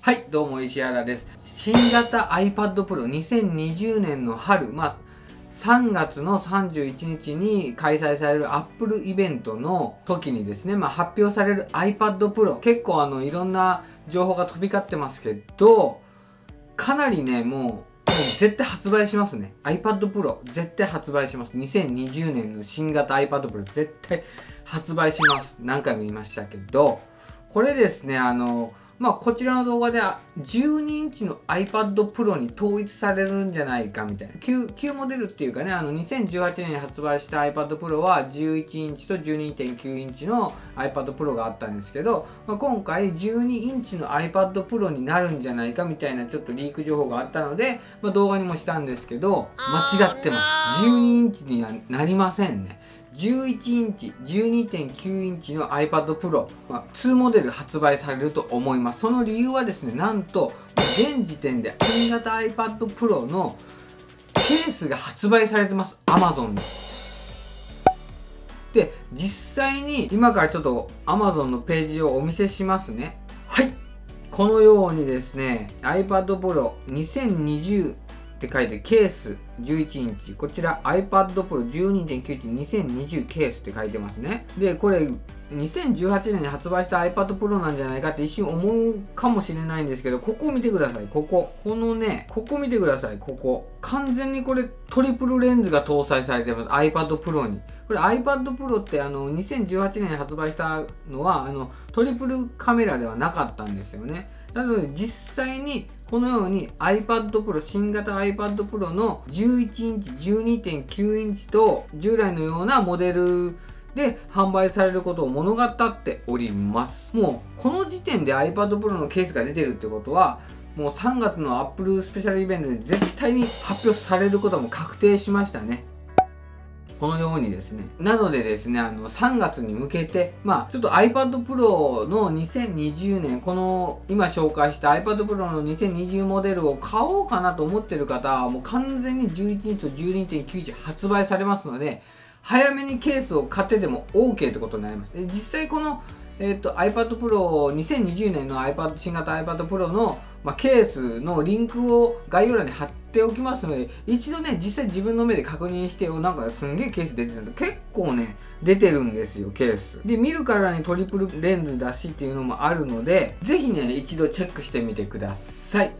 はい、どうも石原です。新型 iPad Pro 2020年の春、3月の31日に開催される Apple イベントの時にですね、発表される iPad Pro、結構いろんな情報が飛び交ってますけど、かなりね、もう絶対発売しますね。iPad Pro 絶対発売します。2020年の新型 iPad Pro 絶対発売します。何回も言いましたけど、これですね、こちらの動画では12インチの iPad Pro に統一されるんじゃないかみたいな。旧モデルっていうかね、2018年に発売した iPad Pro は11インチと 12.9 インチの iPad Pro があったんですけど、今回12インチの iPad Pro になるんじゃないかみたいなちょっとリーク情報があったので、動画にもしたんですけど、間違ってます。12インチにはなりませんね。11インチ、12.9 インチの iPad Pro、2モデル発売されると思います。その理由はですね、なんと、現時点で新型 iPad Pro のケースが発売されてます。Amazon で。で、実際に今からちょっと Amazon のページをお見せしますね。はい。このようにですね、iPad Pro 2020って書いてケース11インチ。こちら iPad Pro 12.9 インチ2020ケースって書いてますね。で、これ2018年に発売した iPad Pro なんじゃないかって一瞬思うかもしれないんですけど、ここを見てください。ここ見てください。完全にこれトリプルレンズが搭載されてます。 iPad Pro に。これ iPad Pro って2018年に発売したのはトリプルカメラではなかったんですよね。なので実際にこのように iPad Pro、新型 iPad Pro の11インチ、12.9 インチと従来のようなモデルで販売されることを物語っております。もうこの時点で iPad Pro のケースが出てるってことは、もう3月の Apple スペシャルイベントで絶対に発表されることはもう確定しましたね。このようにですね。なのでですね、3月に向けて、ちょっと iPad Pro の2020年、この今紹介した iPad Pro の2020モデルを買おうかなと思ってる方は、もう完全に11インチと 12.9 インチ発売されますので、早めにケースを買ってでも OK ってことになります。で、実際この、iPad Pro、2020年の新型 iPad Pro の、ケースのリンクを概要欄に貼っておきますので、一度ね、実際自分の目で確認して、なんかすんげえケース出てるんだ。結構ね、出てるんですよ、ケース。で、見るからにトリプルレンズだしっていうのもあるので、ぜひね、一度チェックしてみてください。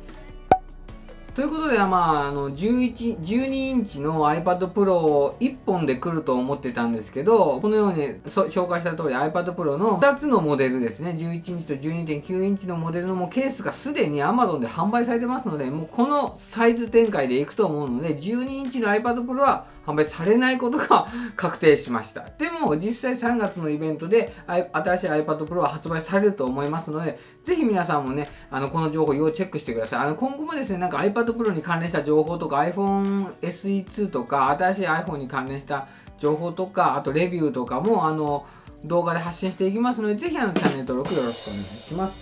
ということで、12インチの iPad Pro 1本で来ると思ってたんですけど、このように紹介した通り iPad Pro の2つのモデルですね、11インチと 12.9 インチのモデルのもうケースがすでに Amazon で販売されてますので、もうこのサイズ展開でいくと思うので、12インチの iPad Pro は販売されないことが確定しました。でも、実際3月のイベントで新しい iPad Pro は発売されると思いますので、ぜひ皆さんもね、この情報要チェックしてください。今後もですね、なんか iPad Pro に関連した情報とか iPhone SE2 とか新しい iPhone に関連した情報とか、あとレビューとかも動画で発信していきますので、ぜひチャンネル登録よろしくお願いします。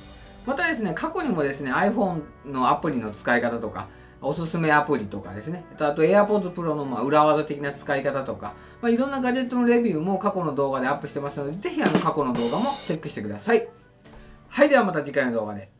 またですね、過去にもですね、iPhone のアプリの使い方とかおすすめアプリとかですね、あと AirPods Pro の裏技的な使い方とか、いろんなガジェットのレビューも過去の動画でアップしてますので、ぜひ過去の動画もチェックしてください。はい、ではまた次回の動画で。